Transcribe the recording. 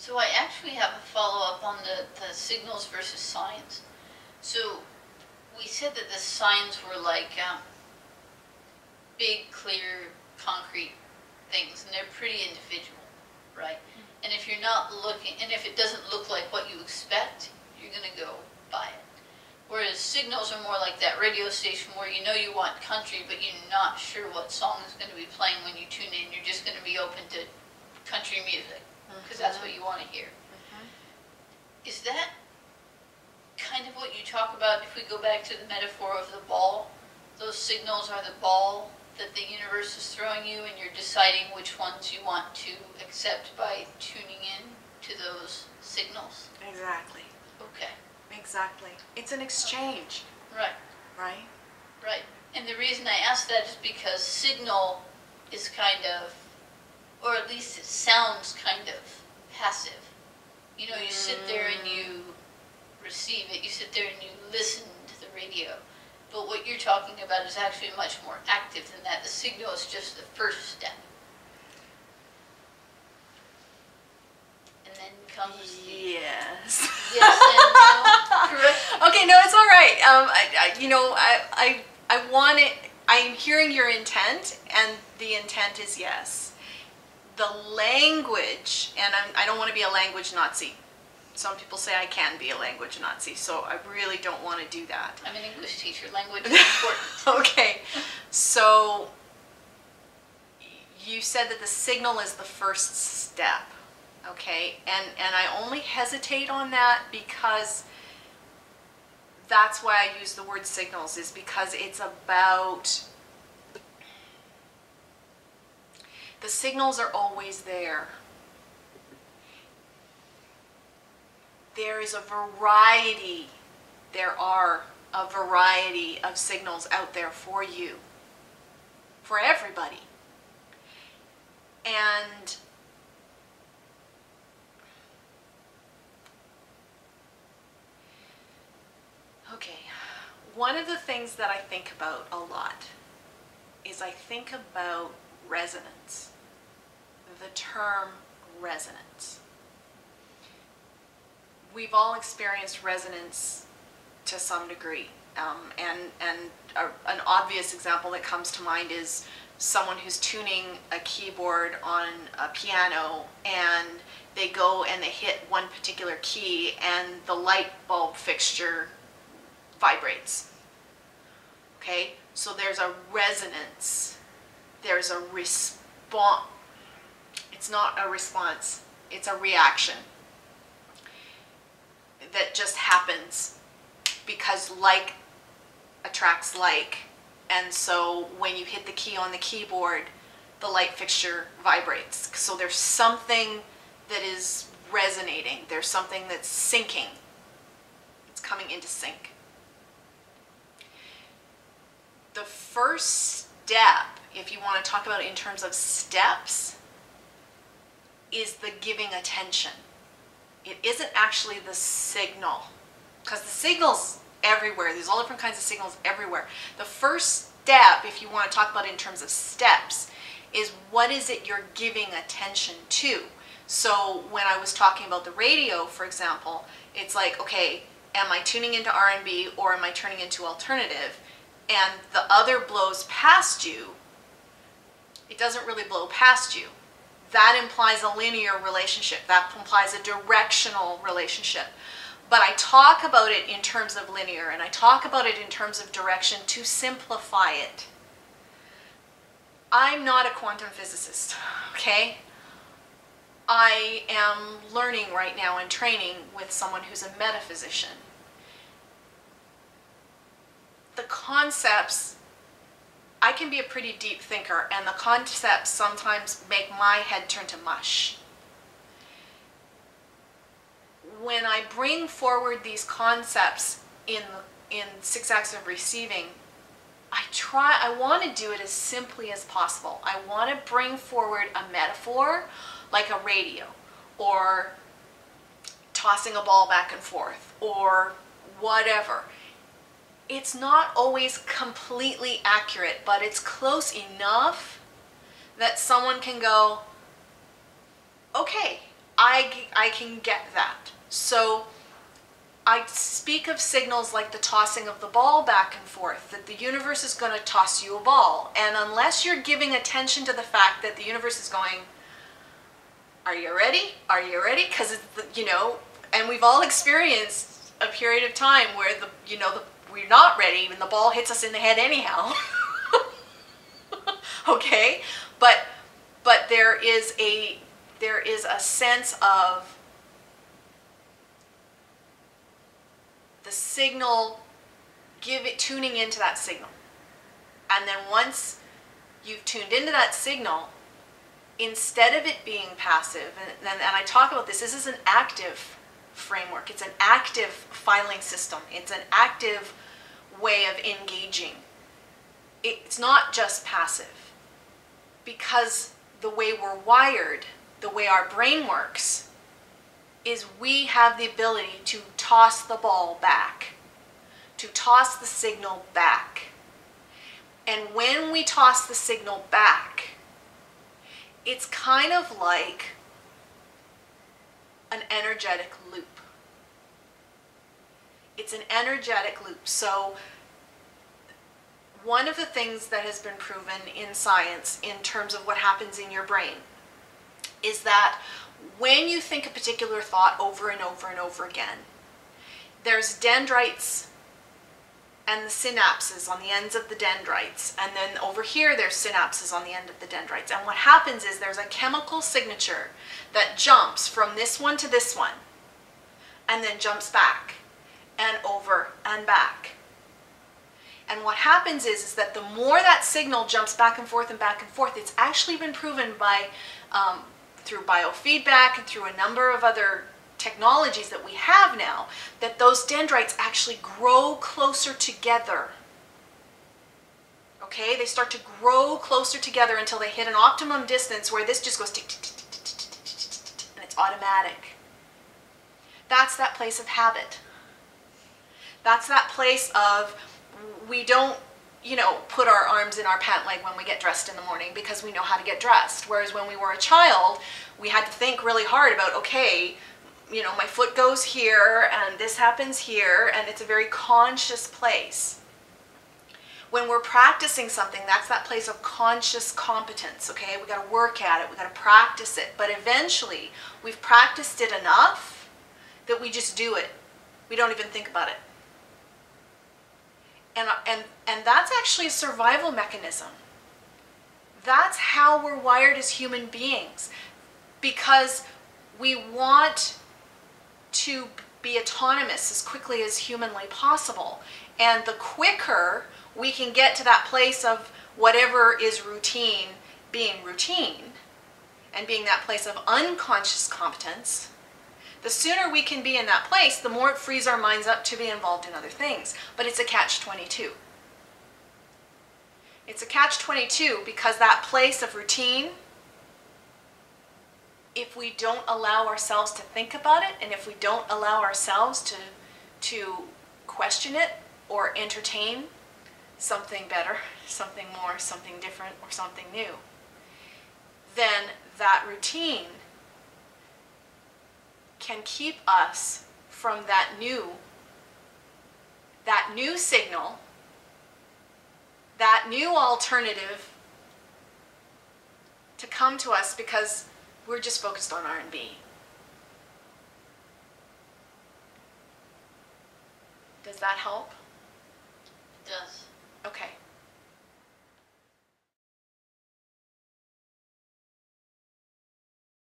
So I actually have a follow-up on the signals versus signs. So we said that the signs were like big, clear, concrete things, and they're pretty individual, right? Mm-hmm. And if you're not looking, and if it doesn't look like what you expect, you're going to go buy it. Whereas signals are more like that radio station where you know you want country, but you're not sure what song is going to be playing when you tune in. You're just going to be open to country music because that's what you want to hear. Is that kind of what you talk about if we go back to the metaphor of the ball? Those signals are the ball that the universe is throwing you, and you're deciding which ones you want to accept by tuning in to those signals? Exactly. Okay. Exactly. It's an exchange. Right. Right? Right. And the reason I ask that is because signal is kind of, or at least it sounds kind of passive. You know, you sit there and you receive it. You sit there and you listen to the radio. But what you're talking about is actually much more active than that. The signal is just the first step. And then comes the... Yes. Yes and no. Correct. Okay, no, it's all right. I want it... I'm hearing your intent, and the intent is yes. The language, and I don't want to be a language Nazi. Some people say I can be a language Nazi, so I really don't want to do that. I'm an English teacher. Language is important. Okay. So you said that the signal is the first step, okay? And I only hesitate on that because that's why I use the word signals, is because it's about... The signals are always there. There is a variety, there are a variety of signals out there for you, for everybody. And okay, one of the things that I think about a lot is I think about resonance, the term resonance. We've all experienced resonance to some degree, and an obvious example that comes to mind is someone who's tuning a keyboard on a piano, and they go and they hit one particular key, and the light bulb fixture vibrates. Okay, so there's a resonance, there's a response. It's not a response, it's a reaction that just happens because like attracts like, and so when you hit the key on the keyboard, the light fixture vibrates. So there's something that is resonating, there's something that's sinking, it's coming into sync. The first step, if you want to talk about it in terms of steps, is the giving attention. It isn't actually the signal, because the signal's everywhere. There's all different kinds of signals everywhere. The first step, if you want to talk about it in terms of steps, is what is it you're giving attention to? So when I was talking about the radio, for example, it's like, okay, am I tuning into R&B or am I turning into alternative? And the other blows past you. It doesn't really blow past you. That implies a linear relationship. That implies a directional relationship. But I talk about it in terms of linear, and I talk about it in terms of direction to simplify it. I'm not a quantum physicist, okay? I am learning right now and training with someone who's a metaphysician. The concepts, I can be a pretty deep thinker, and the concepts sometimes make my head turn to mush. When I bring forward these concepts in 6 Acts of Receiving, I want to do it as simply as possible. I want to bring forward a metaphor like a radio, or tossing a ball back and forth, or whatever. It's not always completely accurate, but it's close enough that someone can go, okay, I can get that. So I speak of signals like the tossing of the ball back and forth, that the universe is going to toss you a ball. And unless you're giving attention to the fact that the universe is going, are you ready? Are you ready? Because, you know, and we've all experienced a period of time where, we're not ready and the ball hits us in the head anyhow. Okay? But there is a sense of the signal, tuning into that signal. And then once you've tuned into that signal, instead of it being passive, and I talk about this is an active framework. It's an active filing system. It's an active way of engaging. It's not just passive, because the way we're wired, the way our brain works, is we have the ability to toss the ball back, to toss the signal back. And when we toss the signal back, it's kind of like an energetic loop. It's an energetic loop. So one of the things that has been proven in science in terms of what happens in your brain is that when you think a particular thought over and over and over again, there's dendrites and the synapses on the ends of the dendrites, and then over here there's synapses on the end of the dendrites. And what happens is there's a chemical signature that jumps from this one to this one, and then jumps back and over and back. And what happens is that the more that signal jumps back and forth and back and forth, it's actually been proven by through biofeedback and through a number of other technologies that we have now, that those dendrites actually grow closer together. Okay, they start to grow closer together until they hit an optimum distance where this just goes tick, tick, tick, tick, tick, tick, tick, tick, tick, and it's automatic. That's that place of habit. That's that place of, we don't, put our arms in our pant leg when we get dressed in the morning because we know how to get dressed. Whereas when we were a child, we had to think really hard about, okay, my foot goes here and this happens here, and it's a very conscious place. When we're practicing something, that's that place of conscious competence, okay? We gotta work at it, we gotta practice it, but eventually we've practiced it enough that we just do it. We don't even think about it. And that's actually a survival mechanism. That's how we're wired as human beings, because we want to be autonomous as quickly as humanly possible. And the quicker we can get to that place of whatever is routine, and being that place of unconscious competence, the sooner we can be in that place, the more it frees our minds up to be involved in other things. But it's a catch-22. It's a catch-22 because that place of routine, if we don't allow ourselves to think about it, and if we don't allow ourselves to question it or entertain something better, something more, something different, or something new, then that routine can keep us from that new signal, that new alternative to come to us, because we're just focused on R&B. Does that help? It does. Okay.